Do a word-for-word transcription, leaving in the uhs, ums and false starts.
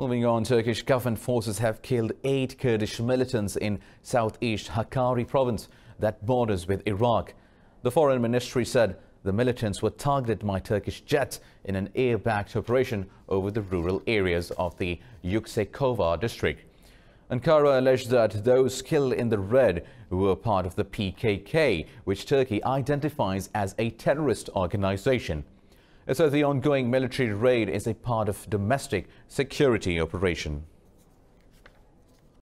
Moving on, Turkish government forces have killed eight Kurdish militants in southeast Hakkari province that borders with Iraq. The foreign ministry said the militants were targeted by Turkish jets in an air-backed operation over the rural areas of the Yuksekova district. Ankara alleged that those killed in the raid were part of the P K K, which Turkey identifies as a terrorist organization. It says the ongoing military raid is a part of domestic security operation.